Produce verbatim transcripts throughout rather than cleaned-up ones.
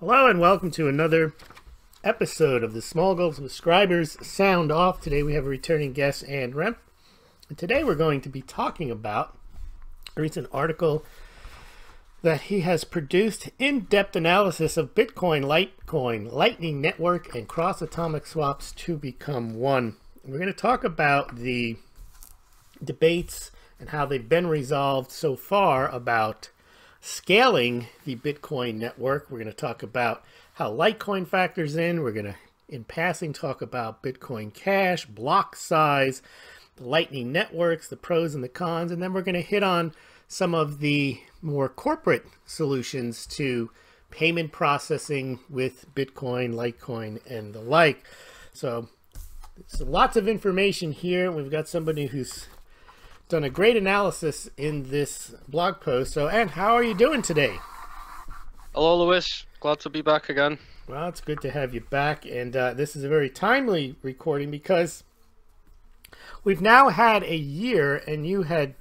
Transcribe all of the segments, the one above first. Hello and welcome to another episode of the Smaulgld Subscribers Sound Off. Today we have a returning guest, Ann Rhenf. And today we're going to be talking about a recent article that he has produced, in-depth analysis of Bitcoin, Litecoin, Lightning Network, and Cross Atomic Swaps to Become One. And we're going to talk about the debates and how they've been resolved so far about scaling the Bitcoin network. We're going to talk about how Litecoin factors in. We're going to, in passing, talk about Bitcoin Cash, block size, the Lightning networks, the pros and the cons, and then we're going to hit on some of the more corporate solutions to payment processing with Bitcoin, Litecoin, and the like. So, so lots of information here. We've got somebody who's done a great analysis in this blog post. So, Ann, how are you doing today? Hello, Lewis. Glad to be back again. Well, it's good to have you back. And uh, this is a very timely recording because we've now had a year, and you had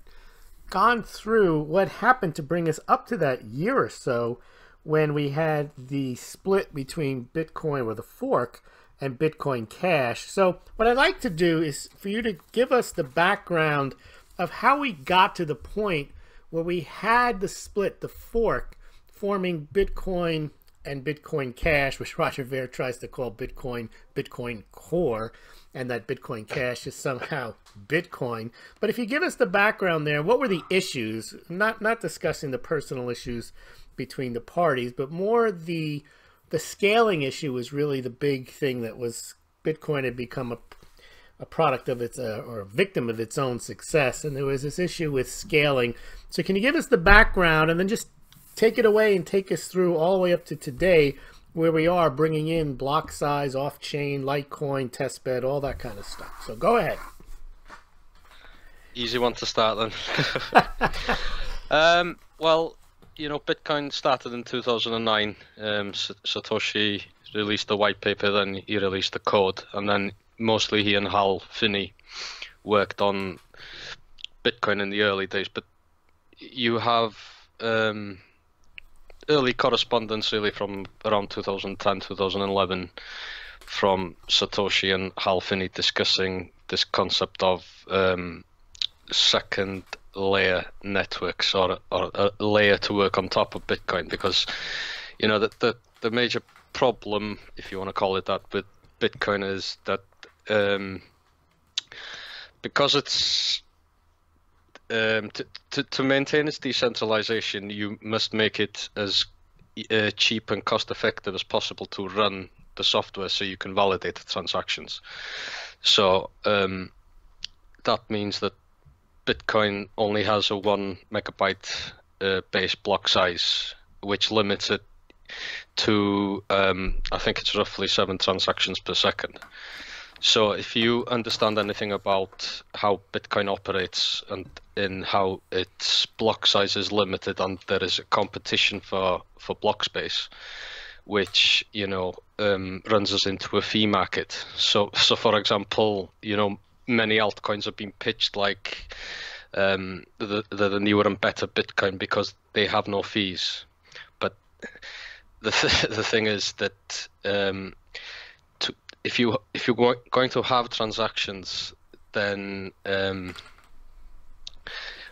gone through what happened to bring us up to that year or so when we had the split between Bitcoin, or the fork, and Bitcoin Cash. So what I'd like to do is for you to give us the background of how we got to the point where we had the split, the fork, forming Bitcoin and Bitcoin Cash, which Roger Ver tries to call Bitcoin, Bitcoin Core, and that Bitcoin Cash is somehow Bitcoin. But if you give us the background there, what were the issues? Not not discussing the personal issues between the parties, but more the the scaling issue was really the big thing that was Bitcoin had become a a product of its, uh, or a victim of its own success. And there was this issue with scaling. So can you give us the background and then just take it away and take us through all the way up to today where we are bringing in block size, off-chain, Litecoin, testbed, all that kind of stuff. So go ahead. Easy one to start then. um, well, you know, Bitcoin started in two thousand nine. Um, Satoshi released the white paper, then he released the code, and then mostly he and Hal Finney worked on Bitcoin in the early days, but you have um, early correspondence really from around two thousand ten, two thousand eleven from Satoshi and Hal Finney discussing this concept of um, second layer networks, or, or a layer to work on top of Bitcoin, because you know that the, the major problem, if you want to call it that, with Bitcoin is that Um, because it's um, to, to, to maintain its decentralization, you must make it as uh, cheap and cost effective as possible to run the software so you can validate the transactions. So um, that means that Bitcoin only has a one megabyte uh, base block size, which limits it to, um, I think it's roughly seven transactions per second. So if you understand anything about how Bitcoin operates and in how its block size is limited, and there is a competition for, for block space, which, you know, um, runs us into a fee market. So, so for example, you know, many altcoins have been pitched like um, the, the, the newer and better Bitcoin because they have no fees. But the, th the thing is that um, to, if you if you're going to have transactions, then um,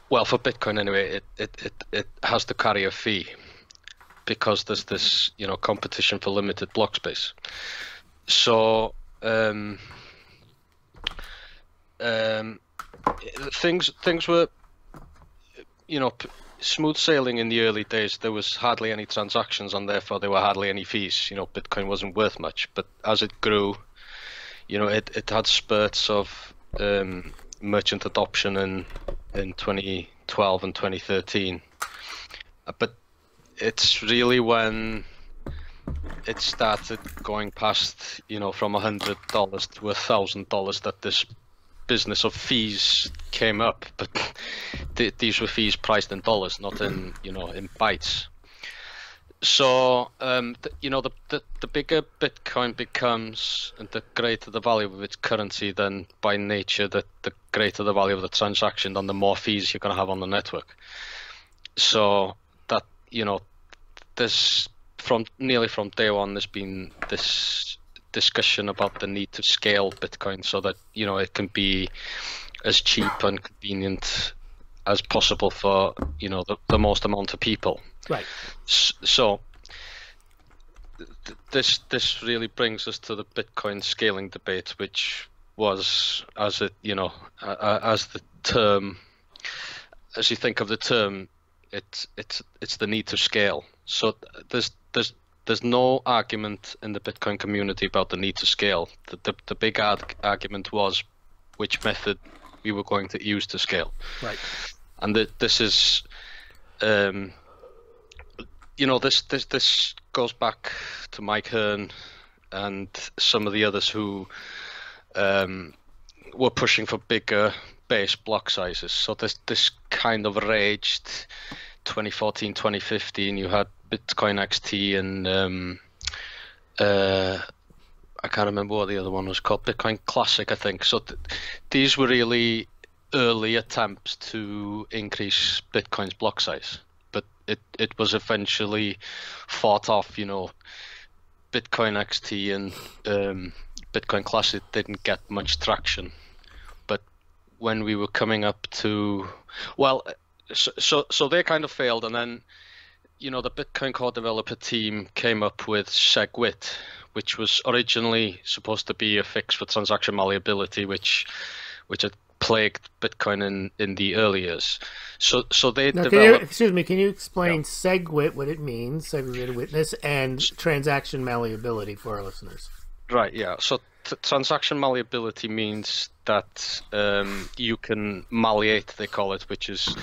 well, for Bitcoin anyway, it, it, it, it has to carry a fee because there's this, you know, competition for limited block space. So um, um, things things were, you know, p smooth sailing in the early days. There was hardly any transactions, and therefore there were hardly any fees. You know, Bitcoin wasn't worth much, but as it grew, you know, it, it had spurts of um, merchant adoption in in twenty twelve and twenty thirteen. But it's really when it started going past, you know, from one hundred dollars to one thousand dollars that this business of fees came up. But th these were fees priced in dollars, not in, you know, in bytes. So um th you know, the, the the bigger Bitcoin becomes and the greater the value of its currency, then by nature that the greater the value of the transaction, then the more fees you're going to have on the network. So that, you know, there's from nearly from day one, there's been this discussion about the need to scale Bitcoin so that, you know, it can be as cheap and convenient as possible for, you know, the, the most amount of people. Right. So th this this really brings us to the Bitcoin scaling debate, which was, as it, you know, uh, as the term, as you think of the term, it's it's it's the need to scale. So there's there's there's no argument in the Bitcoin community about the need to scale. The the, the big arg argument was which method we were going to use to scale. Right. And the, this is, um, you know, this this this goes back to Mike Hearn and some of the others who um, were pushing for bigger base block sizes. So this this kind of raged twenty fourteen, twenty fifteen. You had Bitcoin X T and um, uh, I can't remember what the other one was called, Bitcoin Classic, I think. So th these were really early attempts to increase Bitcoin's block size, but it it was eventually fought off. You know, Bitcoin X T and um, Bitcoin Classic didn't get much traction. When we were coming up to, well, so, so so they kind of failed, and then, you know, the Bitcoin Core developer team came up with SegWit, which was originally supposed to be a fix for transaction malleability, which which had plagued Bitcoin in in the early years. So so they now, developed. Can you, excuse me, can you explain yeah. SegWit, what it means, segregated witness, and transaction malleability for our listeners? Right. Yeah. So. Transaction malleability means that um, you can malleate, they call it, which is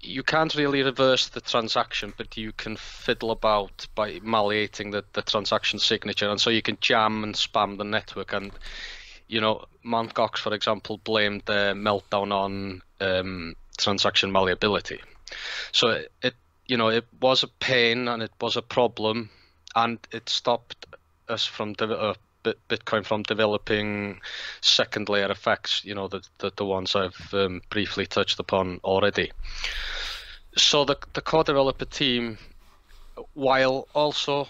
you can't really reverse the transaction, but you can fiddle about by malleating the, the transaction signature, and so you can jam and spam the network. And, you know, Mount. Gox, for example, blamed their meltdown on um, transaction malleability. So it, it, you know, it was a pain and it was a problem, and it stopped us from the. Uh, Bitcoin from developing second layer effects, you know, the the, the ones I've um, briefly touched upon already. So the the core developer team, while also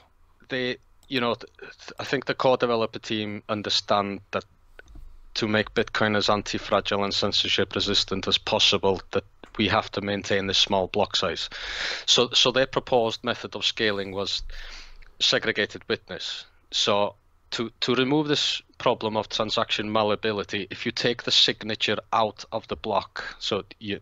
they, you know, I think the core developer team understand that to make Bitcoin as anti-fragile and censorship resistant as possible, that we have to maintain this small block size. So so their proposed method of scaling was segregated witness. So To, to remove this problem of transaction malleability, if you take the signature out of the block, so you,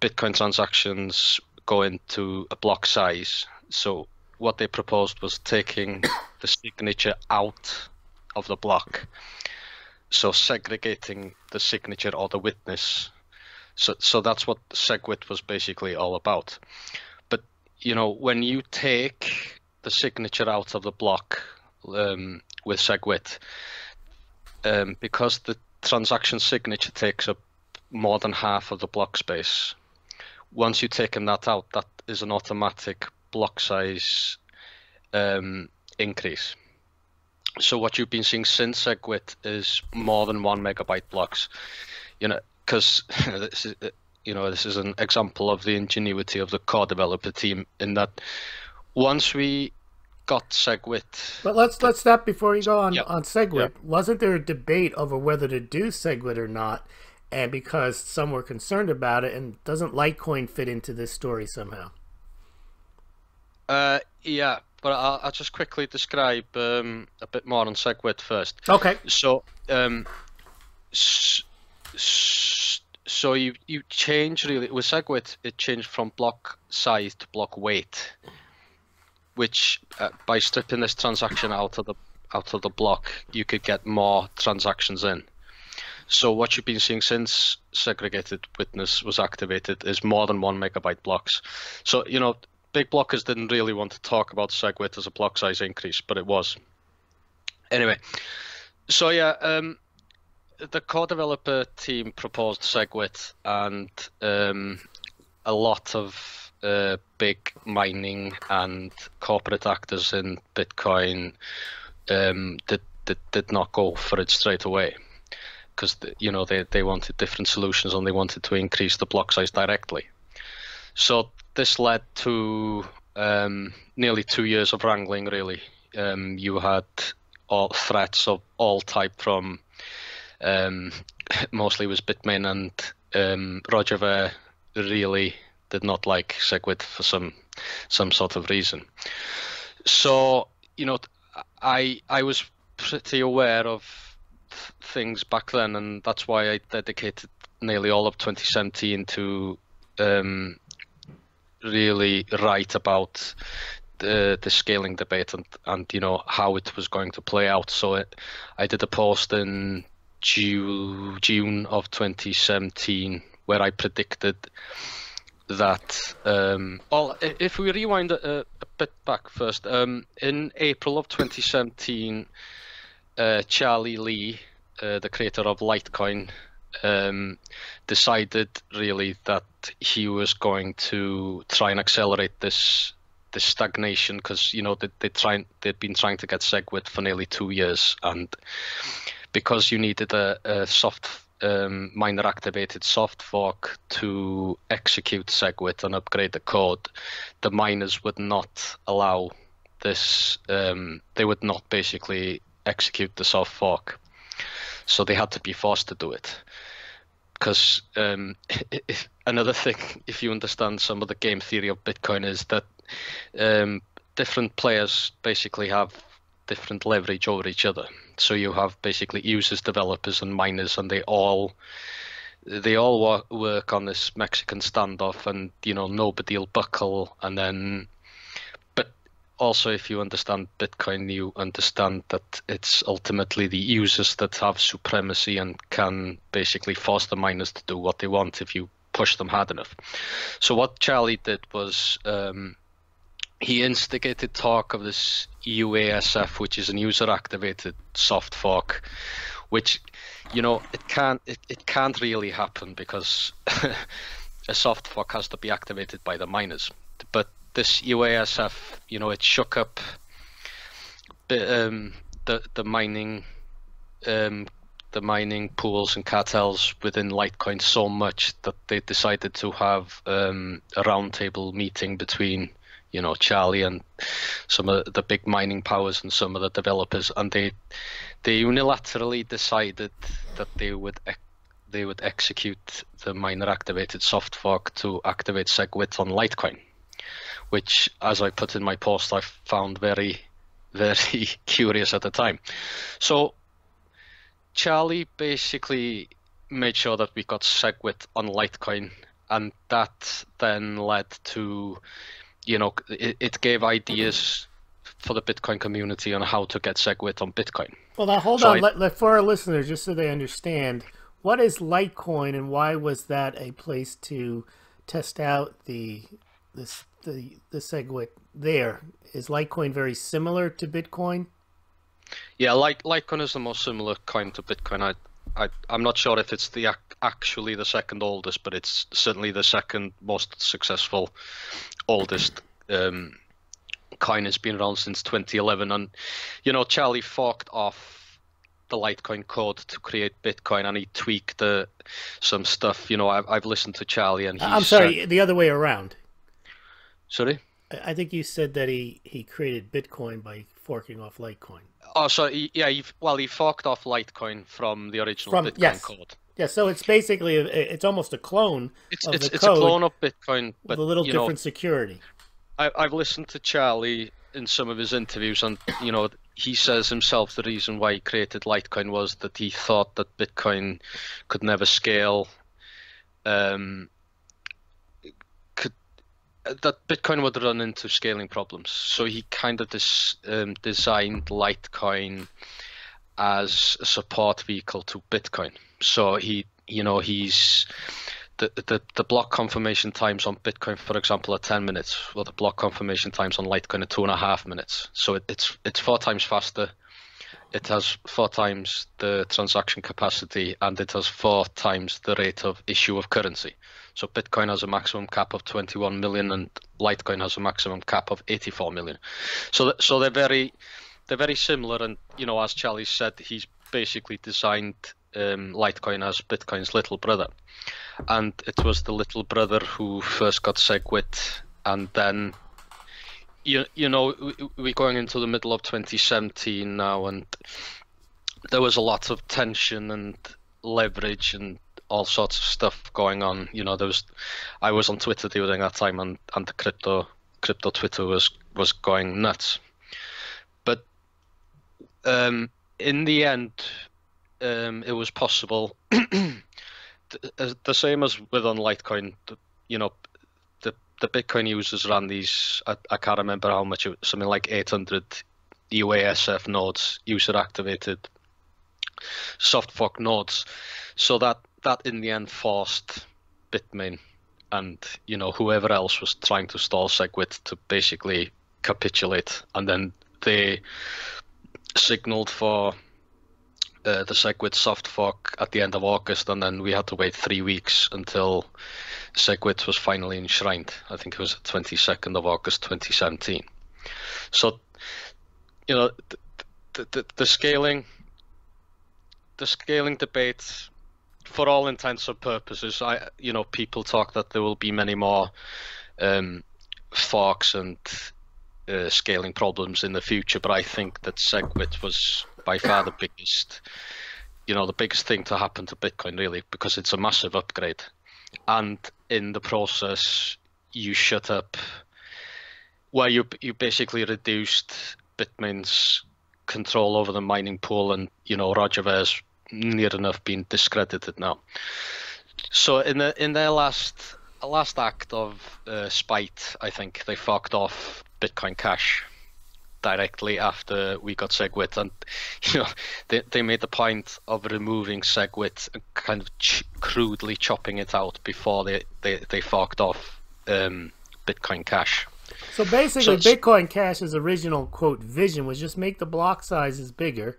Bitcoin transactions go into a block size. So what they proposed was taking the signature out of the block. So segregating the signature or the witness. So, so that's what SegWit was basically all about. But, you know, when you take the signature out of the block, Um, with SegWit, um, because the transaction signature takes up more than half of the block space. Once you've taken that out, that is an automatic block size um, increase. So what you've been seeing since SegWit is more than one megabyte blocks. You know, because this is, you know, this is an example of the ingenuity of the core developer team in that once we got SegWit. But let's let's stop before you go on, yep. on SegWit. Yep. Wasn't there a debate over whether to do SegWit or not, and because some were concerned about it, and doesn't Litecoin fit into this story somehow? Uh, yeah, but I'll, I'll just quickly describe um, a bit more on SegWit first. Okay. So um, so you you change really with SegWit. It changed from block size to block weight, which uh, by stripping this transaction out of the out of the block, you could get more transactions in. So what you've been seeing since segregated witness was activated is more than one megabyte blocks. So, you know, big blockers didn't really want to talk about SegWit as a block size increase, but it was. Anyway, so yeah, um, the core developer team proposed SegWit, and um, a lot of Uh, big mining and corporate actors in Bitcoin um, did, did, did not go for it straight away, because, you know, they, they wanted different solutions and they wanted to increase the block size directly. So this led to um, nearly two years of wrangling, really. Um, you had all threats of all type from um, mostly was Bitmain and um, Roger Ver really did not like SegWit for some some sort of reason. So you know, I I was pretty aware of th things back then, and that's why I dedicated nearly all of twenty seventeen to um, really write about the the scaling debate and and you know how it was going to play out. So it, I did a post in June, June of twenty seventeen where I predicted that um well, if we rewind a, a bit back first, um in April of twenty seventeen, uh Charlie Lee, uh, the creator of Litecoin, um decided really that he was going to try and accelerate this this stagnation, because you know they, they try, they'd been trying to get SegWit for nearly two years, and because you needed a, a soft Um, miner activated soft fork to execute SegWit and upgrade the code, the miners would not allow this. Um, they would not basically execute the soft fork, so they had to be forced to do it. Because um, another thing, if you understand some of the game theory of Bitcoin, is that um, different players basically have different leverage over each other. So you have basically users, developers, and miners, and they all they all wa work on this Mexican standoff, and you know nobody'll buckle. And then, but also if you understand Bitcoin, you understand that it's ultimately the users that have supremacy and can basically force the miners to do what they want if you push them hard enough. So what Charlie did was, Um, he instigated talk of this U A S F, which is an user-activated soft fork, which, you know, it can't it, it can't really happen because a soft fork has to be activated by the miners. But this U A S F, you know, it shook up um, the the mining um, the mining pools and cartels within Litecoin so much that they decided to have um, a roundtable meeting between, you know, Charlie and some of the big mining powers and some of the developers, and they they unilaterally decided that they would they would execute the miner activated soft fork to activate SegWit on Litecoin, which, as I put in my post, I found very, very curious at the time. So Charlie basically made sure that we got SegWit on Litecoin, and that then led to, you know, it, it gave ideas for the Bitcoin community on how to get SegWit on Bitcoin. Well, now hold so on, I, let, let, for our listeners, just so they understand, what is Litecoin and why was that a place to test out the this the the SegWit there? Is Litecoin very similar to Bitcoin? Yeah, like Litecoin is the most similar coin to Bitcoin. I, I I'm not sure if it's the actually the second oldest, but it's certainly the second most successful oldest um, coin. Has been around since twenty eleven, and you know Charlie forked off the Litecoin code to create Bitcoin, and he tweaked uh, some stuff. You know, I've, I've listened to Charlie, and he's, I'm sorry, uh, the other way around. Sorry, I think you said that he he created Bitcoin by forking off Litecoin. Oh, so he, yeah, he, well, he forked off Litecoin from the original from, Bitcoin yes. code. Yeah, so it's basically, a, it's almost a clone it's, of it's, the it's code. It's a clone of Bitcoin. But, with a little different know, security. I, I've listened to Charlie in some of his interviews, and you know he says himself the reason why he created Litecoin was that he thought that Bitcoin could never scale, um, could, that Bitcoin would run into scaling problems. So he kind of dis, um, designed Litecoin as a support vehicle to Bitcoin. So he, you know, he's the, the the block confirmation times on Bitcoin, for example, are ten minutes. Well, the block confirmation times on Litecoin are two and a half minutes. So it, it's it's four times faster. It has four times the transaction capacity, and it has four times the rate of issue of currency. So Bitcoin has a maximum cap of twenty-one million, and Litecoin has a maximum cap of eighty-four million. So th so they're very they're very similar, and you know, as Charlie said, he's basically designed Um, Litecoin as Bitcoin's little brother, and it was the little brother who first got SegWit, and then you, you know, we're going into the middle of twenty seventeen now, and there was a lot of tension and leverage and all sorts of stuff going on. You know, there was, I was on Twitter during that time, and, and the crypto crypto Twitter was, was going nuts. But um, in the end, um, it was possible. the, the same as with on Litecoin, you know, the, the Bitcoin users ran these, I, I can't remember how much, it was, something like eight hundred U A S F nodes, user activated soft fork nodes, so that that in the end forced Bitmain and, you know, whoever else was trying to stall SegWit to basically capitulate, and then they signaled for uh, the SegWit soft fork at the end of August, and then we had to wait three weeks until SegWit was finally enshrined. I think it was the twenty-second of August twenty seventeen. So, you know, the, the, the, the scaling the scaling debate, for all intents and purposes, I you know people talk that there will be many more um, forks and uh, scaling problems in the future, but I think that SegWit was by far the biggest, you know, the biggest thing to happen to Bitcoin, really, because it's a massive upgrade, and in the process, you shut up, well, you you basically reduced Bitmain's control over the mining pool, and, you know, Roger Ver's near enough being discredited now. So in the in their last last act of uh, spite, I think they fucked off Bitcoin Cash directly after we got SegWit, and, you know, they they made the point of removing SegWit and kind of ch crudely chopping it out before they they they fucked off um, Bitcoin Cash. So basically, so Bitcoin Cash's original, quote, vision was just make the block sizes bigger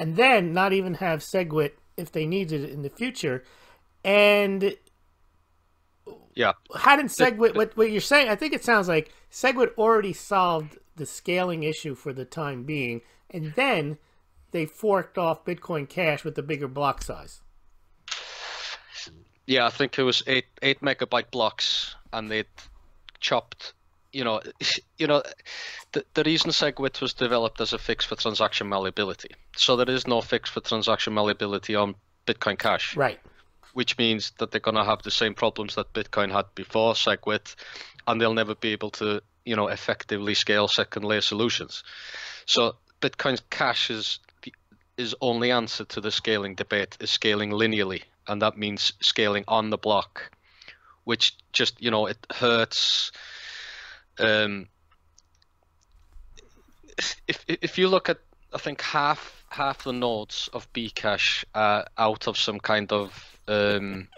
and then not even have SegWit if they needed it in the future. And yeah, hadn't SegWit, what, what you're saying, I think it sounds like SegWit already solved the scaling issue for the time being, and then they forked off Bitcoin Cash with the bigger block size. Yeah, I think it was eight, eight megabyte blocks, and they chopped... You know, you know, the, the reason SegWit was developed as a fix for transaction malleability. So there is no fix for transaction malleability on Bitcoin Cash. Right. Which means that they're going to have the same problems that Bitcoin had before SegWit, and they'll never be able to, you know, effectively scale second layer solutions. So Bitcoin Cash is the is only answer to the scaling debate is scaling linearly. And that means scaling on the block, which just, you know, it hurts... Um, if if you look at, I think half half the nodes of Bcash are out of some kind of um,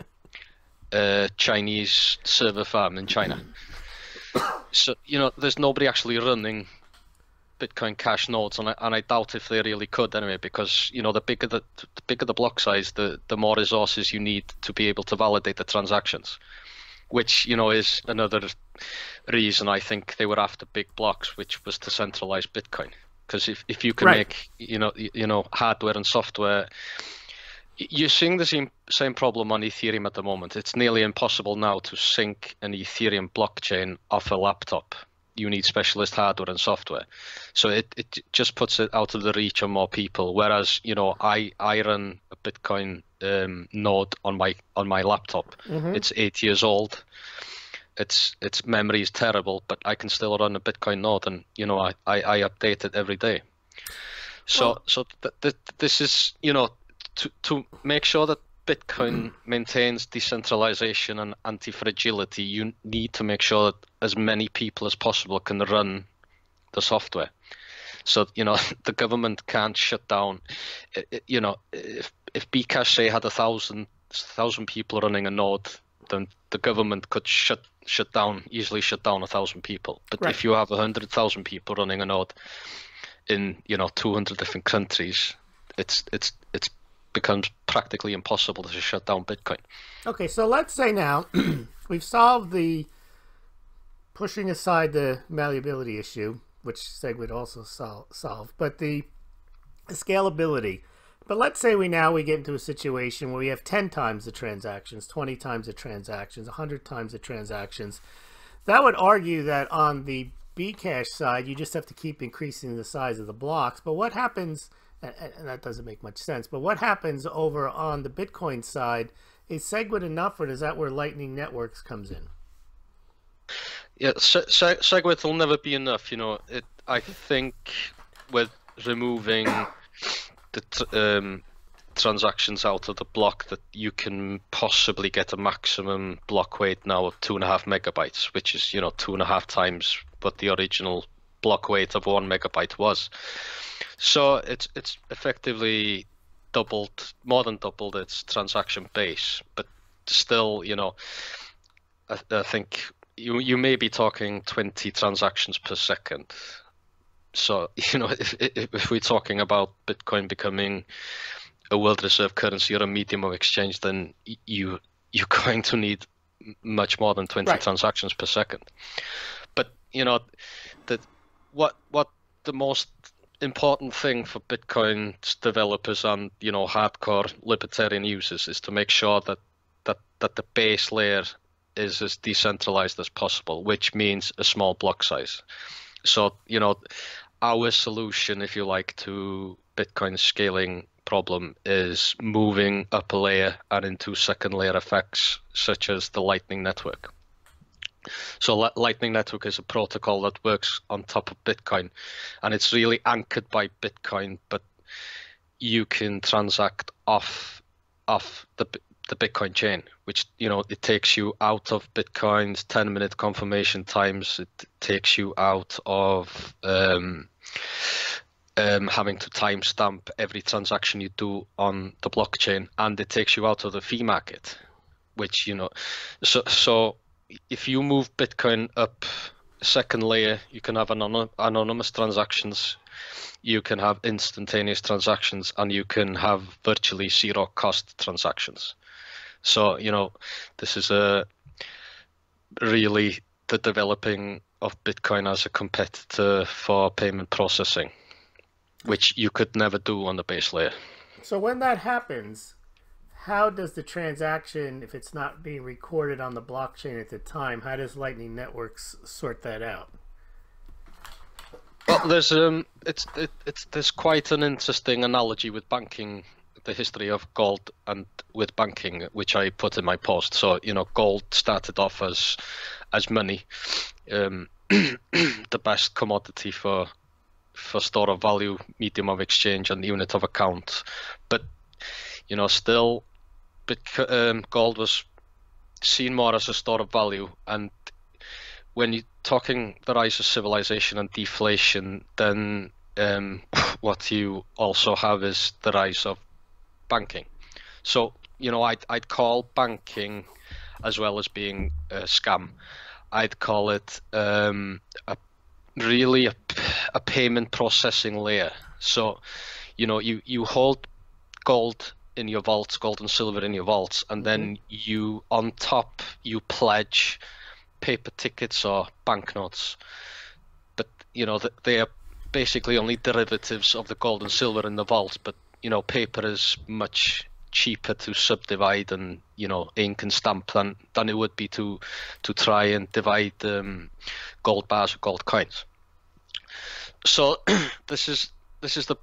uh, Chinese server farm in China. So, you know, there's nobody actually running Bitcoin Cash nodes, and I, and I doubt if they really could anyway, because, you know, the bigger the, the bigger the block size, the the more resources you need to be able to validate the transactions. Which, you know, is another reason I think they were after big blocks, which was to centralize Bitcoin. Because if, if you can right. make, you know, you know, hardware and software, you're seeing the same, same problem on Ethereum at the moment. It's nearly impossible now to sync an Ethereum blockchain off a laptop. You need specialist hardware and software. So it, it just puts it out of the reach of more people. Whereas, you know, I, I run a Bitcoin Um, node on my on my laptop. Mm-hmm. It's eight years old. Its its memory is terrible, but I can still run a Bitcoin node, and, you know, I I, I update it every day. So well, so th th this is, you know, to to make sure that Bitcoin maintains decentralization and anti-fragility, you need to make sure that as many people as possible can run the software. So, you know, the government can't shut down. You know, if if Bcash, say, had a thousand thousand people running a node, then the government could shut shut down easily shut down a thousand people. But right. if you have a hundred thousand people running a node in, you know, two hundred different countries, it's it's it's becomes practically impossible to shut down Bitcoin. Okay, so let's say now we've solved the pushing aside the malleability issue, which SegWit also sol solve, but the scalability. But let's say we now we get into a situation where we have ten times the transactions, twenty times the transactions, one hundred times the transactions. That would argue that on the Bcash side, you just have to keep increasing the size of the blocks. But what happens, and that doesn't make much sense, but what happens over on the Bitcoin side, is SegWit enough, or is that where Lightning Networks comes in? Yeah, Se Se SegWit will never be enough. You know, it, I think with removing the tr um, transactions out of the block, that you can possibly get a maximum block weight now of two and a half megabytes, which is, you know, two and a half times what the original block weight of one megabyte was. So it's it's effectively doubled, more than doubled its transaction base. But still, you know, I, I think you you may be talking twenty transactions per second. So, you know, if, if, if we're talking about Bitcoin becoming a world reserve currency or a medium of exchange, then you you're going to need much more than twenty right. transactions per second. But you know, that what what the most important thing for Bitcoin developers and, you know, hardcore libertarian users is to make sure that that that the base layer is as decentralized as possible, which means a small block size. So, you know, our solution, if you like, to Bitcoin scaling problem is moving up a layer and into second layer effects such as the Lightning Network. So Lightning Network is a protocol that works on top of Bitcoin, and it's really anchored by Bitcoin, but you can transact off off the the Bitcoin chain, which, you know, it takes you out of Bitcoin's ten minute confirmation times. It takes you out of um Um, having to timestamp every transaction you do on the blockchain, and it takes you out of the fee market, which, you know, so so if you move Bitcoin up second layer, you can have anon anonymous transactions, you can have instantaneous transactions, and you can have virtually zero cost transactions. So, you know, this is a really the developing of Bitcoin as a competitor for payment processing, which you could never do on the base layer. So when that happens, how does the transaction, if it's not being recorded on the blockchain at the time, how does Lightning Networks sort that out? Well, there's um, it's it, it's there's quite an interesting analogy with banking, the history of gold and with banking, which I put in my post. So, you know, gold started off as as money, um, the best commodity for. for store of value, medium of exchange, and unit of account. But, you know, still um, gold was seen more as a store of value. And when you're talking the rise of civilization and deflation, then um, what you also have is the rise of banking. So, you know, I'd, I'd call banking, as well as being a scam, I'd call it um, a really a, a payment processing layer. So, you know, you you hold gold in your vaults, gold and silver in your vaults, and then you on top you pledge paper tickets or banknotes, but, you know, they are basically only derivatives of the gold and silver in the vault. But, you know, paper is much cheaper to subdivide and, you know, ink and stamp than than it would be to to try and divide um, gold bars or gold coins. So this is this is the,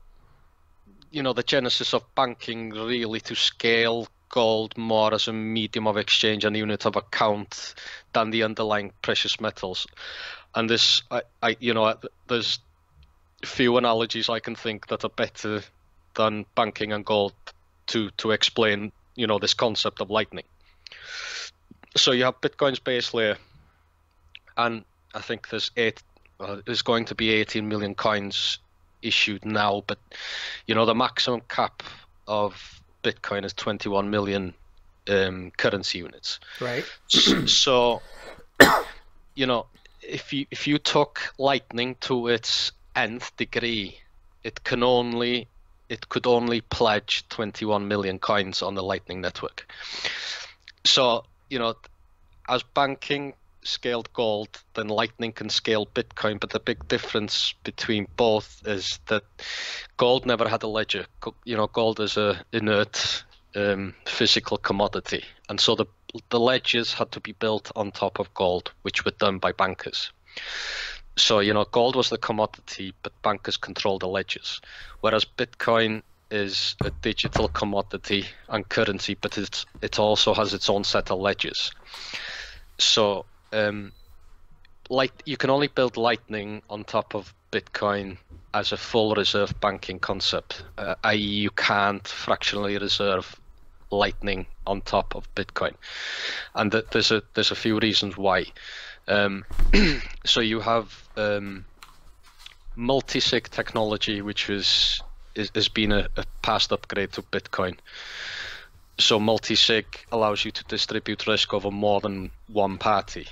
you know, the genesis of banking, really, to scale gold more as a medium of exchange and unit of account than the underlying precious metals. And this, I, I you know, there's few analogies I can think that are better than banking and gold to to explain, you know, this concept of Lightning. So you have Bitcoin's base layer, and I think there's eight well, there's going to be eighteen million coins issued now, but, you know, the maximum cap of Bitcoin is twenty-one million um, currency units. Right. So, you know, if you if you took Lightning to its nth degree, it can only it could only pledge twenty-one million coins on the Lightning Network. So, you know, as banking scaled gold, then Lightning can scale Bitcoin. But the big difference between both is that gold never had a ledger. You know, gold is an inert um, physical commodity. And so the, the ledgers had to be built on top of gold, which were done by bankers. So, you know, gold was the commodity, but bankers control the ledgers, whereas Bitcoin is a digital commodity and currency, but it's, it also has its own set of ledgers. So um, like, you can only build Lightning on top of Bitcoin as a full reserve banking concept, uh, that is you can't fractionally reserve Lightning on top of Bitcoin. And th there's a there's a few reasons why. Um, so you have um, multi-sig technology, which was is, has been a, a past upgrade to Bitcoin. So multi-sig allows you to distribute risk over more than one party,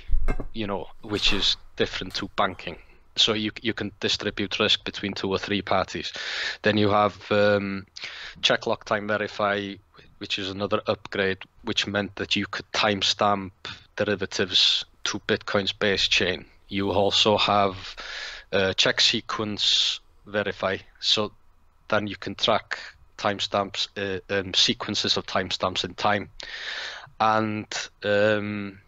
you know, which is different to banking. So you you can distribute risk between two or three parties. Then you have um, check, lock, time, verify, which is another upgrade, which meant that you could timestamp derivatives to Bitcoin's base chain. You also have uh, check, sequence, verify. So then you can track timestamps, uh, um, sequences of timestamps in time. And um,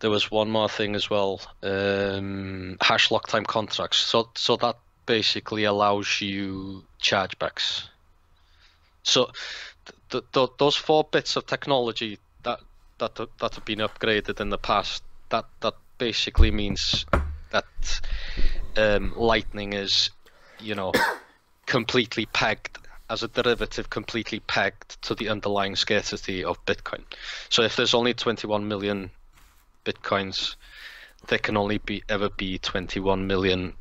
there was one more thing as well, um, hash lock time contracts. So, so that basically allows you chargebacks. So th th those four bits of technology that that that have been upgraded in the past, that that basically means that um, Lightning is, you know, completely pegged as a derivative, completely pegged to the underlying scarcity of Bitcoin. So if there's only twenty-one million Bitcoins, there can only be ever be twenty-one million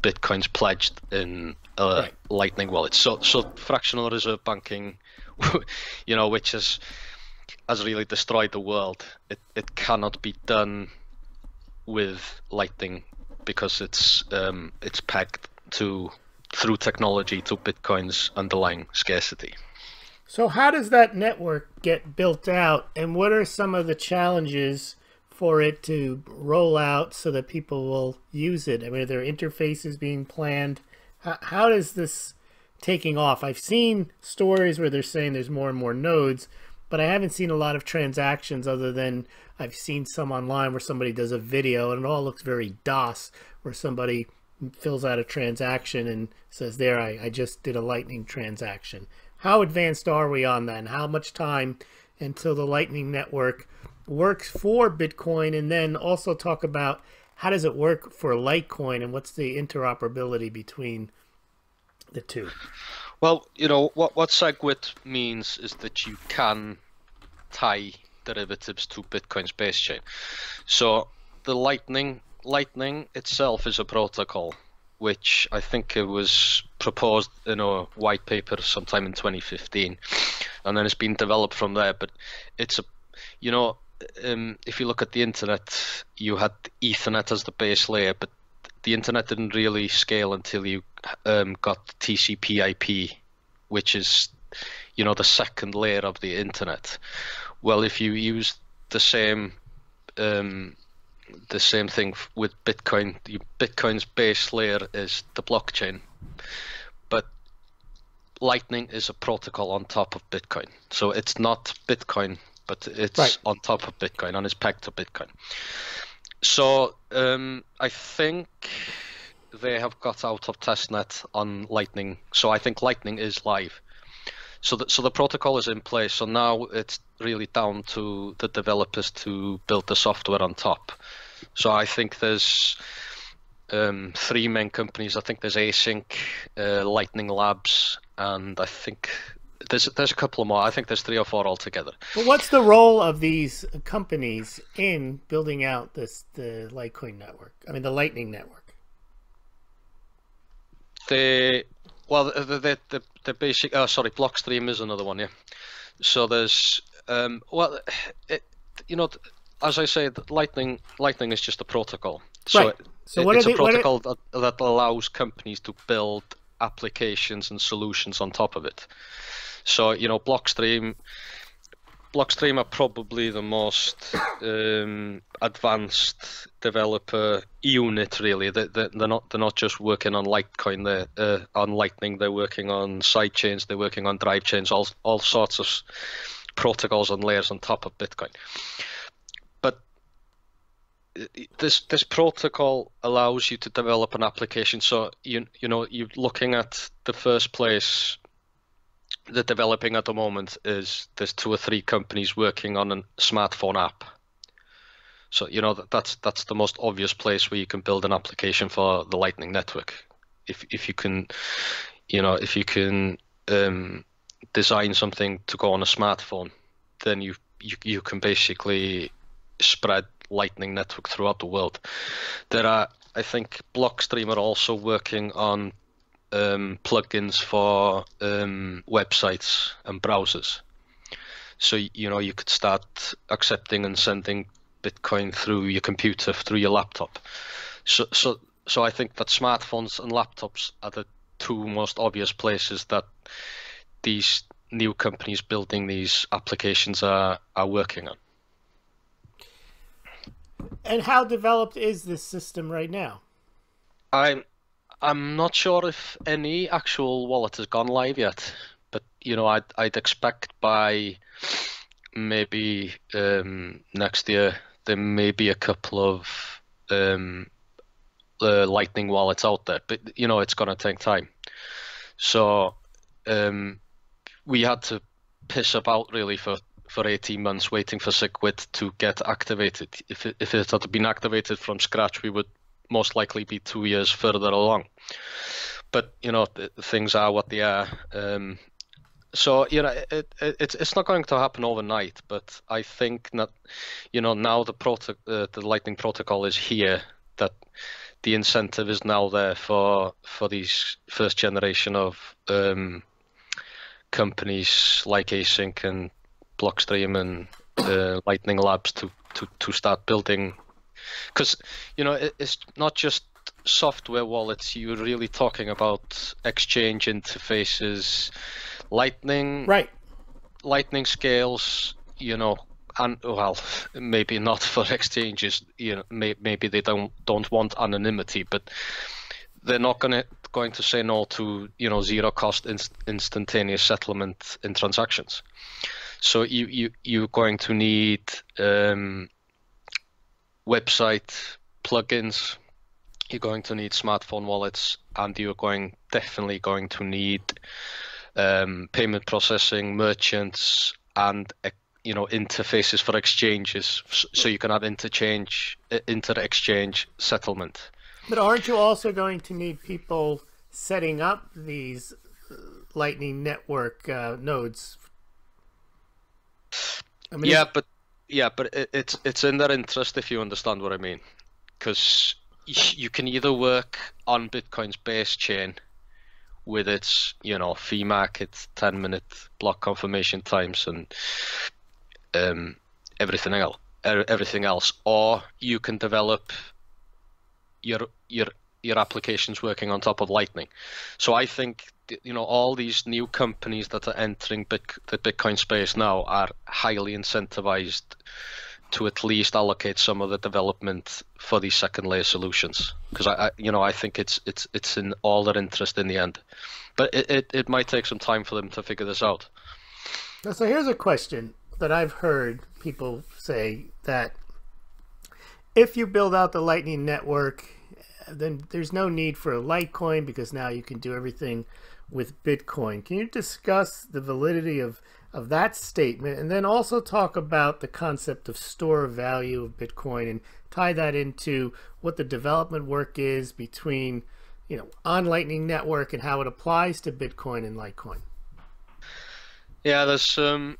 Bitcoins pledged in uh, right. Lightning wallets. So, so fractional reserve banking, you know, which has has really destroyed the world. It it cannot be done with Lightning because it's um it's pegged to through technology to Bitcoin's underlying scarcity. So, how does that network get built out, and what are some of the challenges for it to roll out so that people will use it? I mean, are there interfaces being planned? How, how is this taking off? I've seen stories where they're saying there's more and more nodes, but I haven't seen a lot of transactions other than I've seen some online where somebody does a video and it all looks very DOS, where somebody fills out a transaction and says, there, I, I just did a Lightning transaction. How advanced are we on that, and how much time until the Lightning Network works for Bitcoin? And then also talk about how does it work for Litecoin, and what's the interoperability between the two? Well, you know, what, what SegWit means is that you can tie derivatives to Bitcoin's base chain. So the Lightning, Lightning itself is a protocol, which I think it was proposed in a white paper sometime in twenty fifteen. And then it's been developed from there, but it's a, you know, Um, if you look at the internet, you had Ethernet as the base layer, but the internet didn't really scale until you um, got T C P I P, which is, you know, the second layer of the internet. Well, if you use the same um, the same thing with Bitcoin, Bitcoin's base layer is the blockchain, but Lightning is a protocol on top of Bitcoin, so it's not Bitcoin, but it's right on top of Bitcoin, and it's pegged to Bitcoin. So um, I think they have got out of testnet on Lightning. So I think Lightning is live. So the, so the protocol is in place. So now it's really down to the developers to build the software on top. So I think there's um, three main companies. I think there's Async, uh, Lightning Labs, and I think There's, there's a couple more. I think there's three or four altogether. But what's the role of these companies in building out this the Litecoin network? I mean, the Lightning network. They, well, the the the, the basic. Oh, sorry, Blockstream is another one. Yeah. So there's, um, well, it, you know, as I say, Lightning Lightning is just a protocol. So right. It, so it, what it's are a they, protocol what are... that that allows companies to build applications and solutions on top of it. So, you know, Blockstream, Blockstream are probably the most um, advanced developer unit, really. They, they, they're not they're not just working on Litecoin, they're uh, on Lightning. They're working on side chains, they're working on drive chains, all all sorts of protocols and layers on top of Bitcoin. But this this protocol allows you to develop an application. So you you know you're looking at the first place that developing at the moment is there's two or three companies working on a smartphone app. So you know that, that's that's the most obvious place where you can build an application for the Lightning Network. If if you can, you know, if you can um, design something to go on a smartphone, then you you you can basically spread Lightning Network throughout the world. There are, I think, Blockstream are also working on um, plugins for um, websites and browsers. So you know you could start accepting and sending Bitcoin through your computer, through your laptop. So, so, so I think that smartphones and laptops are the two most obvious places that these new companies building these applications are are working on. And how developed is this system right now? I'm I'm not sure if any actual wallet has gone live yet, but you know I'd I'd expect by maybe um, next year there may be a couple of um, uh, Lightning wallets out there, but you know it's going to take time. So um, we had to piss about really for for eighteen months waiting for SegWit to get activated. If it, if it had been activated from scratch, we would most likely be two years further along. But you know the, the things are what they are. Um, so you know it, it it's it's not going to happen overnight. But I think that you know now the proto uh, the Lightning protocol is here. That the incentive is now there for for these first generation of um, companies like Async and Blockstream and uh, Lightning Labs to, to, to start building, because you know it, it's not just software wallets. You're really talking about exchange interfaces, Lightning, right? Lightning scales, you know, and well, maybe not for exchanges. You know, may, maybe they don't don't want anonymity, but they're not gonna going to say no to you know zero cost inst instantaneous settlement in transactions. So you, you, you're going to need um, website plugins, you're going to need smartphone wallets, and you're going definitely going to need um, payment processing, merchants, and you know interfaces for exchanges, so you can have interchange, inter-exchange settlement. But aren't you also going to need people setting up these Lightning Network uh, nodes? I mean, yeah, but yeah, but it, it's it's in their interest, if you understand what I mean, because you can either work on Bitcoin's base chain with its you know fee market, ten minute block confirmation times, and um, everything else, everything else, or you can develop your your your applications working on top of Lightning. So I think you know all these new companies that are entering Bit the Bitcoin space now are highly incentivized to at least allocate some of the development for these second layer solutions, because I, I you know I think it's it's it's in all their interest in the end, but it, it, it might take some time for them to figure this out. Now, so here's a question that I've heard people say, that if you build out the Lightning Network, then there's no need for a Litecoin because now you can do everything with Bitcoin. Can you discuss the validity of, of that statement, and then also talk about the concept of store of value of Bitcoin and tie that into what the development work is between, you know, on Lightning Network and how it applies to Bitcoin and Litecoin? Yeah, there's, um,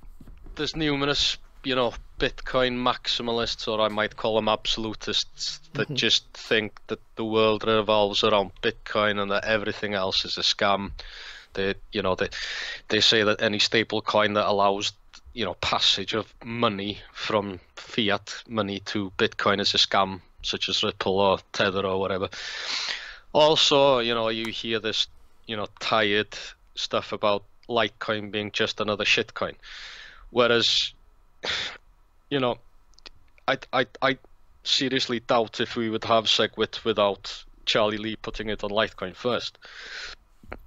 there's numerous, you know, Bitcoin maximalists, or I might call them absolutists, that mm-hmm. just think that the world revolves around Bitcoin and that everything else is a scam. They, you know, they they say that any stable coin that allows, you know, passage of money from fiat money to Bitcoin is a scam, such as Ripple or Tether or whatever. Also, you know, you hear this, you know, tired stuff about Litecoin being just another shitcoin, whereas you know, I, I I seriously doubt if we would have SegWit without Charlie Lee putting it on Litecoin first.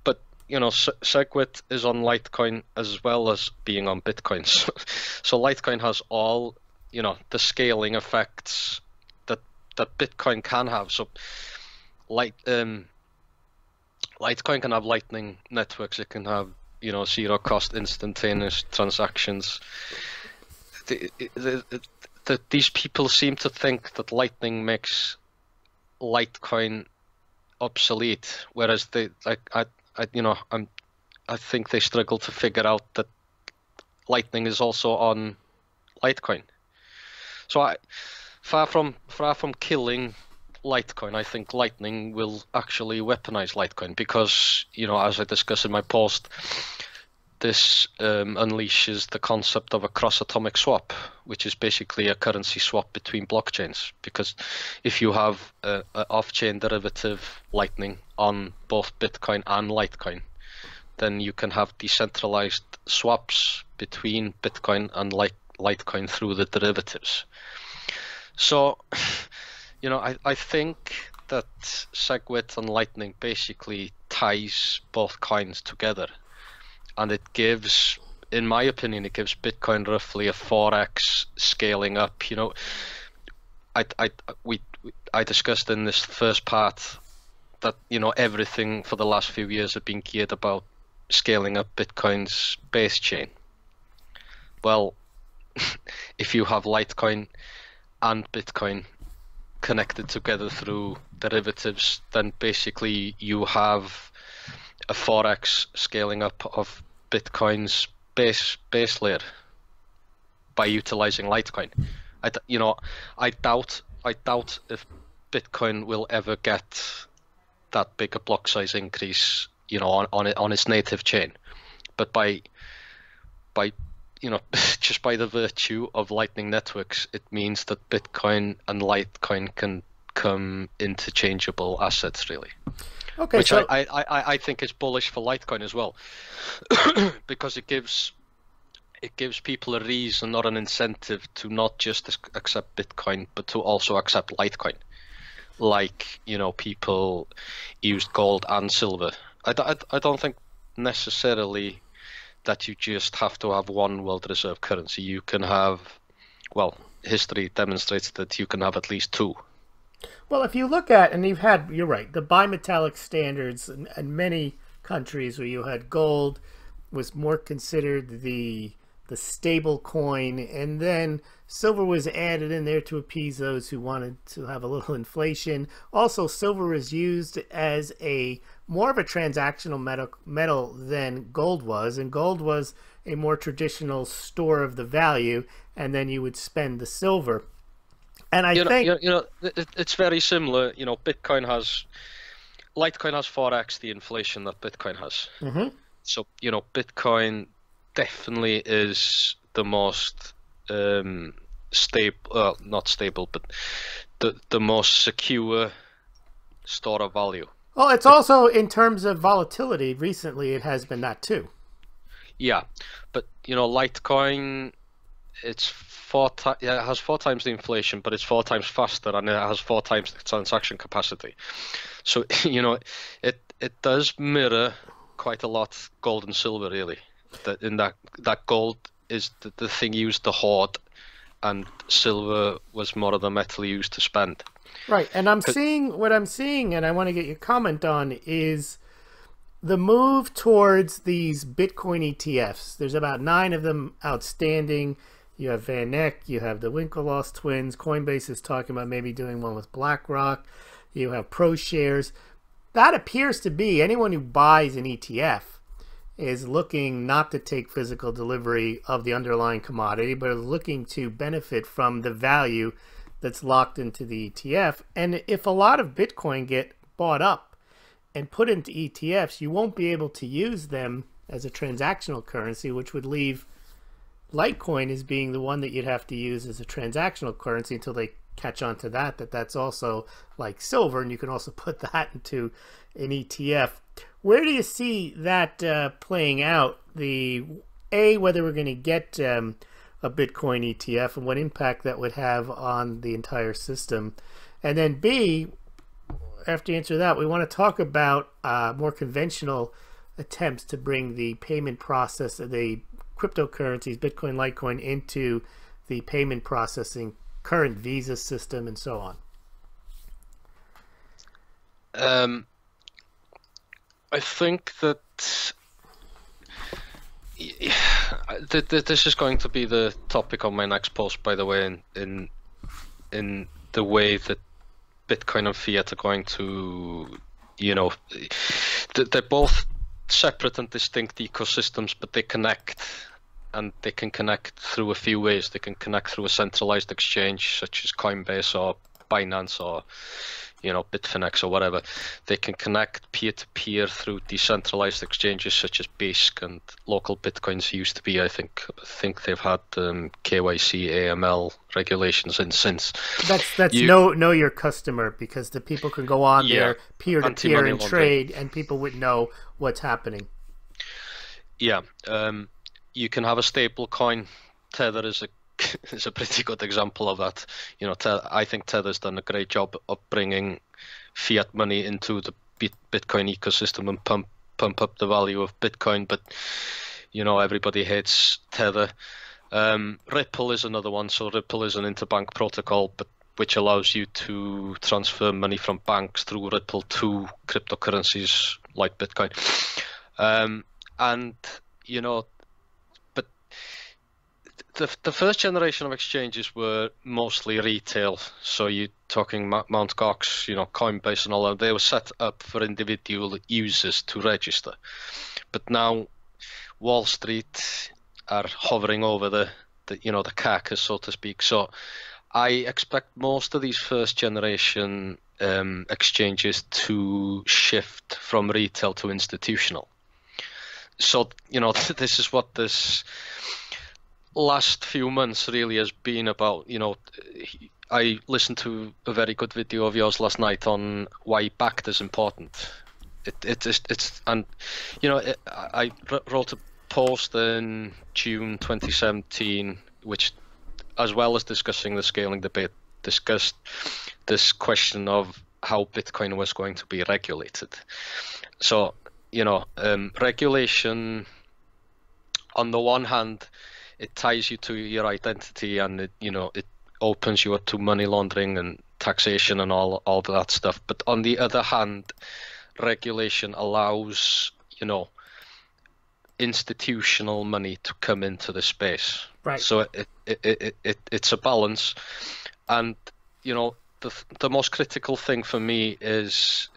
But you know, SegWit is on Litecoin as well as being on Bitcoin. So, so Litecoin has all you know the scaling effects that that Bitcoin can have. So light um Litecoin can have Lightning networks, it can have, you know, zero cost instantaneous transactions. The, the, the, the, these people seem to think that Lightning makes Litecoin obsolete, whereas they, like, I, I you know, I'm, I think they struggle to figure out that Lightning is also on Litecoin. So I, far from far from killing Litecoin, I think Lightning will actually weaponize Litecoin, because, you know, as I discussed in my post, this um, unleashes the concept of a cross atomic swap, which is basically a currency swap between blockchains. Because if you have an off-chain derivative Lightning on both Bitcoin and Litecoin, then you can have decentralized swaps between Bitcoin and Lite Litecoin through the derivatives. So, you know, I, I think that SegWit and Lightning basically ties both coins together. And it gives, in my opinion, it gives Bitcoin roughly a four X scaling up. You know, I, I, we, I discussed in this first part that, you know, everything for the last few years have been geared about scaling up Bitcoin's base chain. Well, if you have Litecoin and Bitcoin connected together through derivatives, then basically you have a four X scaling up of Bitcoin's base base layer by utilizing Litecoin. I, you know, I doubt I doubt if Bitcoin will ever get that big a block size increase, you know, on on, it, on its native chain, but by by you know, just by the virtue of Lightning networks, it means that Bitcoin and Litecoin can become interchangeable assets, really. Okay, which so... I, I, I think is bullish for Litecoin as well, because it gives it gives people a reason, not an incentive, to not just accept Bitcoin, but to also accept Litecoin, like, you know, people used gold and silver. I, I, I don't think necessarily that you just have to have one world reserve currency. You can have, well, history demonstrates that you can have at least two. Well, if you look at, and you've had, you're right, the bimetallic standards in, in many countries where you had gold was more considered the the stable coin, and then silver was added in there to appease those who wanted to have a little inflation. Also, silver is used as a more of a transactional metal, metal than gold was, and gold was a more traditional store of the value, and then you would spend the silver. And I you know, think you know it, it's very similar. You know, Bitcoin has, Litecoin has four X the inflation that Bitcoin has. Mm-hmm. So, you know, Bitcoin definitely is the most um, stable, uh, not stable, but the the most secure store of value. Well, it's but, also in terms of volatility. Recently, it has been that too. Yeah, but you know, Litecoin, it's four times, yeah, it has four times the inflation, but it's four times faster, and it has four times the transaction capacity. So, you know, it it does mirror quite a lot gold and silver, really. That in that that gold is the, the thing used to hoard, and silver was more of the metal used to spend. Right, and I'm seeing what I'm seeing, and I want to get your comment on is the move towards these Bitcoin E T Fs. There's about nine of them outstanding. You have VanEck, you have the Winklevoss twins. Coinbase is talking about maybe doing one with BlackRock. You have ProShares. That appears to be anyone who buys an E T F is looking not to take physical delivery of the underlying commodity, but is looking to benefit from the value that's locked into the E T F. And if a lot of Bitcoin get bought up and put into E T Fs, you won't be able to use them as a transactional currency, which would leave Litecoin as being the one that you'd have to use as a transactional currency until they catch on to that, that that's also like silver, and you can also put that into an E T F. Where do you see that uh, playing out? The A, whether we're going to get um, a Bitcoin E T F and what impact that would have on the entire system, and then B, after you answer that, we want to talk about uh, more conventional attempts to bring the payment process of the cryptocurrencies, Bitcoin, Litecoin, into the payment processing, current Visa system, and so on. um, I think that, yeah, th th this is going to be the topic on my next post, by the way, in in, in the way that Bitcoin and fiat are going to, you know, th they're both separate and distinct ecosystems, but they connect, and they can connect through a few ways. They can connect through a centralized exchange such as Coinbase or Binance or, you know, Bitfinex or whatever. They can connect peer-to-peer through decentralized exchanges such as BISC and local Bitcoins used to be. I think I think they've had um, K Y C A M L regulations in since. That's that's you, know know your customer, because the people can go on yeah, there peer-to-peer and trade, and people would know what's happening. Yeah, um, you can have a stable coin. Tether is a It's a pretty good example of that. You know, Tether, I think Tether's done a great job of bringing fiat money into the Bitcoin ecosystem and pump pump up the value of Bitcoin. But you know, everybody hates Tether. Um, Ripple is another one. So Ripple is an interbank protocol, but which allows you to transfer money from banks through Ripple to cryptocurrencies like Bitcoin. Um, and you know. The, the first generation of exchanges were mostly retail, so you're talking Mount Gox, you know, Coinbase and all that. They were set up for individual users to register, but now Wall Street are hovering over the, the you know, the carcass, so to speak. So I expect most of these first generation um, exchanges to shift from retail to institutional. So, you know, this is what this last few months really has been about. You know, I listened to a very good video of yours last night on why Bakkt is important. It it is it's and you know it, I wrote a post in June twenty seventeen, which, as well as discussing the scaling debate, discussed this question of how Bitcoin was going to be regulated. So you know, um, regulation on the one hand, it ties you to your identity, and it, you know, it opens you up to money laundering and taxation and all all that stuff. But on the other hand, regulation allows, you know, institutional money to come into the space. Right. So it it it, it it's a balance, and you know, the the most critical thing for me is,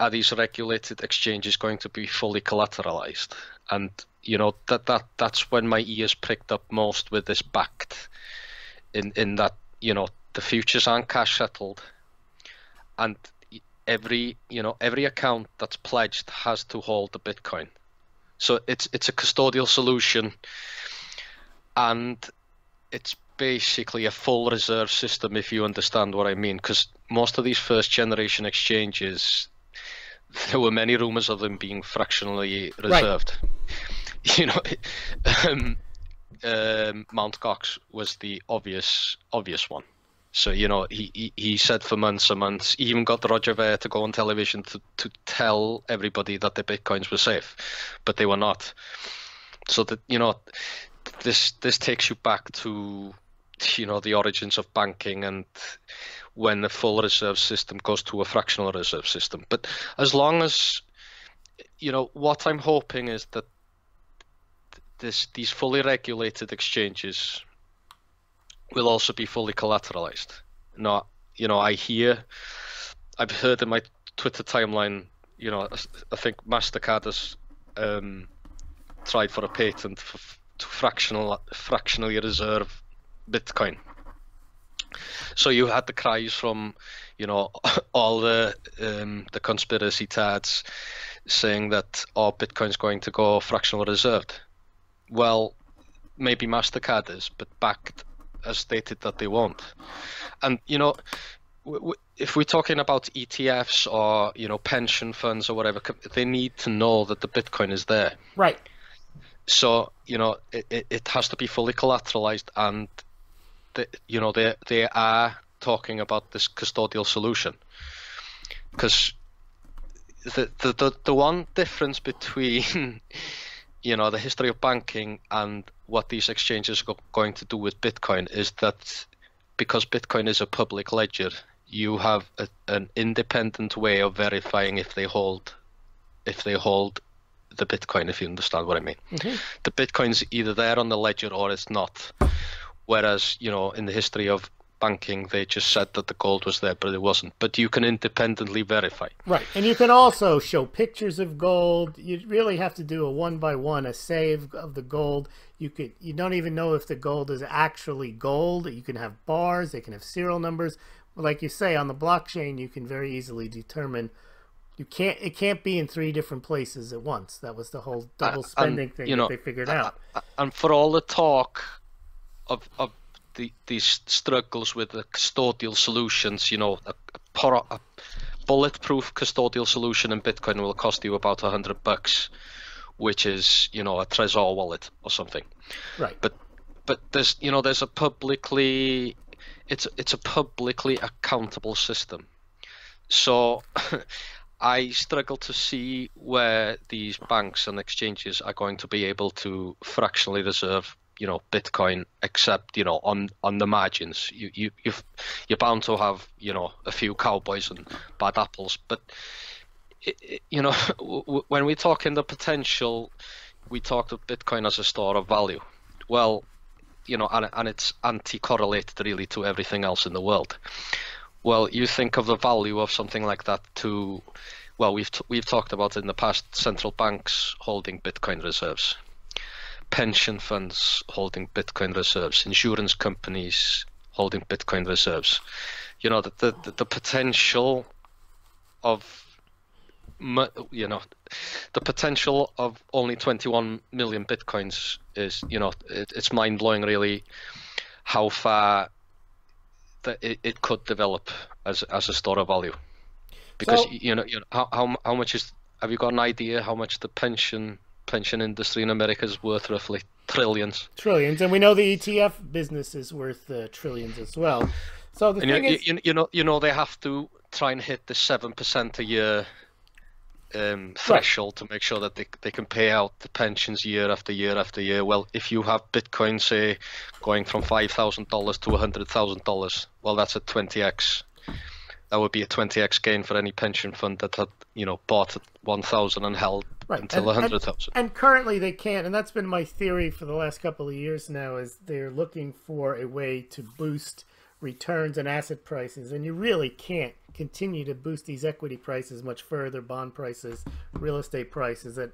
are these regulated exchanges going to be fully collateralized? And you know, that that that's when my ears pricked up most with this Bakkt, in in that, you know, the futures aren't cash settled, and every you know every account that's pledged has to hold the Bitcoin. So it's it's a custodial solution, and it's basically a full reserve system, if you understand what I mean, because most of these first generation exchanges, there were many rumors of them being fractionally reserved. Right. You know, um, um, Mount Gox was the obvious, obvious one. So you know, he, he he said for months and months. He even got Roger Ver to go on television to to tell everybody that the Bitcoins were safe, but they were not. So that, you know, this this takes you back to, you know, the origins of banking, and when the full reserve system goes to a fractional reserve system. But as long as, you know, what I'm hoping is that this these fully regulated exchanges will also be fully collateralized. Now, you know, I hear, I've heard in my Twitter timeline, you know, I think MasterCard has um, tried for a patent for, to fractional, fractionally reserve Bitcoin. So you had the cries from, you know, all the um, the conspiracy tards saying that, oh, Bitcoin's going to go fractional reserved. Well, maybe MasterCard is, but Bakkt has stated that they won't. And you know, w w if we're talking about E T Fs or, you know, pension funds or whatever, they need to know that the Bitcoin is there. Right. So you know, it it, it has to be fully collateralized, and you know, they they are talking about this custodial solution, because the, the the the one difference between, you know, the history of banking and what these exchanges are going to do with Bitcoin is that because Bitcoin is a public ledger, you have a, an independent way of verifying if they hold, if they hold the Bitcoin, if you understand what I mean. Mm-hmm. The Bitcoin's either there on the ledger or it's not. Whereas, you know, in the history of banking, they just said that the gold was there, but it wasn't. But you can independently verify. Right. And you can also show pictures of gold. You really have to do a one by one, a save of the gold. You could, you don't even know if the gold is actually gold. You can have bars, they can have serial numbers. Like you say, on the blockchain, you can very easily determine. You can't, it can't be in three different places at once. That was the whole double spending uh, and, thing you know, that they figured uh, out. Uh, and for all the talk of, of the, these struggles with the custodial solutions, you know, a, a, a bulletproof custodial solution in Bitcoin will cost you about a hundred bucks, which is, you know, a Trezor wallet or something. Right. But, but there's, you know, there's a publicly, it's, it's a publicly accountable system. So I struggle to see where these banks and exchanges are going to be able to fractionally reserve, you know, Bitcoin, except, you know, on, on the margins. You, you, you've, you're bound to have, you know, a few cowboys and bad apples. But, it, it, you know, when we talk in the potential, we talk of Bitcoin as a store of value. Well, you know, and, and it's anti-correlated really to everything else in the world. Well, you think of the value of something like that to, well, we've t we've talked about in the past, central banks holding Bitcoin reserves, pension funds holding Bitcoin reserves, insurance companies holding Bitcoin reserves. You know, the the, the potential of, you know, the potential of only twenty-one million Bitcoins is, you know, it, it's mind blowing really how far that it, it could develop as as a store of value, because so, you know, you know how, how how much is, have you got an idea how much the pension pension industry in America is worth? Roughly trillions. Trillions, and we know the E T F business is worth uh, trillions as well. So the and thing you, is, you, you know, you know, they have to try and hit the seven percent a year um, threshold, right, to make sure that they they can pay out the pensions year after year after year. Well, if you have Bitcoin, say, going from five thousand dollars to a hundred thousand dollars, well, that's a twenty x. That would be a twenty x gain for any pension fund that had, you know, bought at one thousand and held, right, until one hundred thousand. And, and currently they can't, and that's been my theory for the last couple of years now, is they're looking for a way to boost returns and asset prices, and you really can't continue to boost these equity prices much further, bond prices, real estate prices, that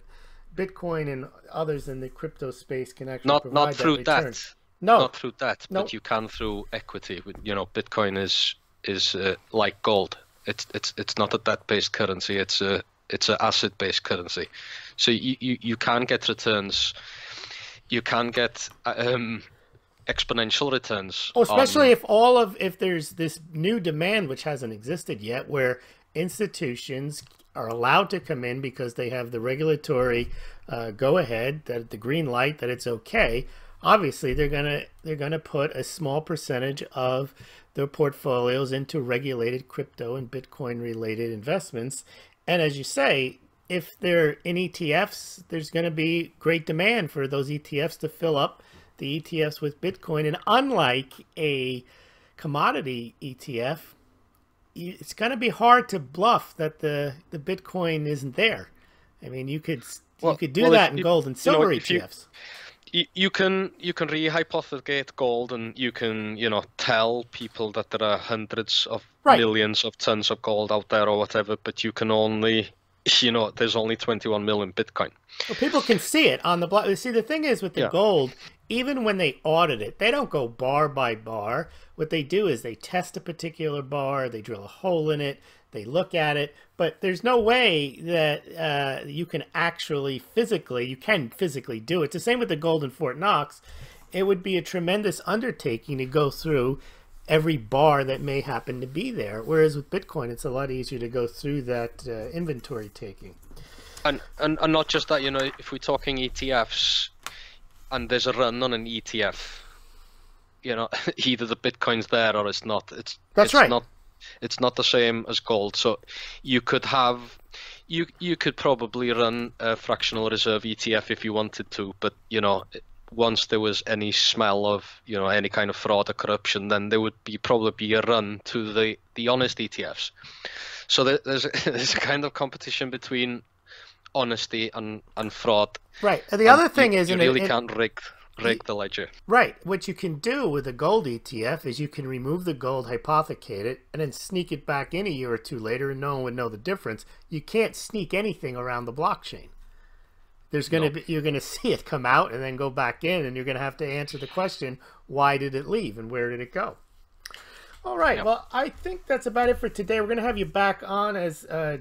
Bitcoin and others in the crypto space can actually not, provide not through that, that. No. Not through that, no. But you can through equity. You know, Bitcoin is... is uh, like gold. It's it's it's not a debt-based currency. It's a it's an asset-based currency. So you, you you can get returns. You can get um, exponential returns. Oh, especially on... if all of if there's this new demand which hasn't existed yet, where institutions are allowed to come in because they have the regulatory uh, go-ahead, that the green light that it's okay. Obviously, they're gonna they're gonna put a small percentage of their portfolios into regulated crypto and Bitcoin related investments. And as you say, if they're in E T Fs, there's going to be great demand for those E T Fs to fill up the E T Fs with Bitcoin. And unlike a commodity E T F, it's going to be hard to bluff that the, the Bitcoin isn't there. I mean, you could, well, you could do well, that if, in gold and silver, you know, E T Fs. You... You can you can rehypothecate gold, and you can, you know, tell people that there are hundreds of, right, millions of tons of gold out there or whatever, but you can only, you know, there's only twenty-one million Bitcoin. Well, people can see it on the block. See, the thing is with the, yeah, gold, even when they audit it, they don't go bar by bar. What they do is they test a particular bar, they drill a hole in it, they look at it, but there's no way that uh, you can actually physically, you can physically do it. It's the same with the gold in Fort Knox. It would be a tremendous undertaking to go through every bar that may happen to be there. Whereas with Bitcoin, it's a lot easier to go through that uh, inventory taking. And, and, and not just that, you know, if we're talking E T Fs and there's a run on an E T F, you know, either the Bitcoin's there or it's not. It's, That's it's right. Not It's not the same as gold, so you could have, you you could probably run a fractional reserve E T F if you wanted to, but you know, once there was any smell of, you know, any kind of fraud or corruption, then there would be probably be a run to the, the honest E T Fs. So there, there's, a, there's a kind of competition between honesty and, and fraud. Right. And the and other thing you, is... You really it, can't rig, rig it, the ledger. Right. What you can do with a gold E T F is you can remove the gold, hypothecate it, and then sneak it back in a year or two later, and no one would know the difference. You can't sneak anything around the blockchain. There's going to be, you're going to see it come out and then go back in, and you're going to have to answer the question, why did it leave and where did it go? All right. Yep. Well, I think that's about it for today. We're going to have you back on as uh,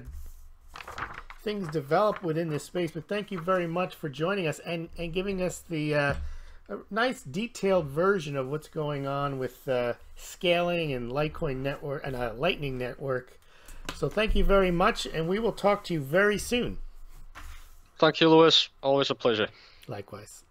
things develop within this space. But thank you very much for joining us and, and giving us the uh, a nice detailed version of what's going on with uh, scaling and Litecoin Network and uh, Lightning Network. So thank you very much, and we will talk to you very soon. Thank you, Lewis. Always a pleasure. Likewise.